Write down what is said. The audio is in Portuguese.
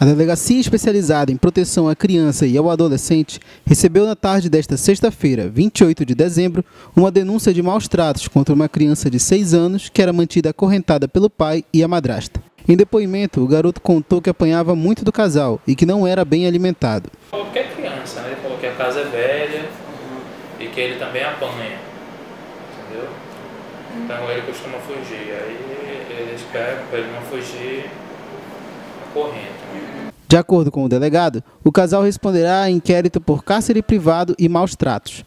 A Delegacia Especializada em Proteção à Criança e ao Adolescente recebeu na tarde desta sexta-feira, 28 de dezembro, uma denúncia de maus tratos contra uma criança de 6 anos que era mantida acorrentada pelo pai e a madrasta. Em depoimento, o garoto contou que apanhava muito do casal e que não era bem alimentado. Qualquer criança, né? Ele falou que a casa é velha e que ele também apanha, entendeu? Então ele costuma fugir, aí eles pegam para ele não fugir correndo. De acordo com o delegado, o casal responderá a inquérito por cárcere privado e maus tratos.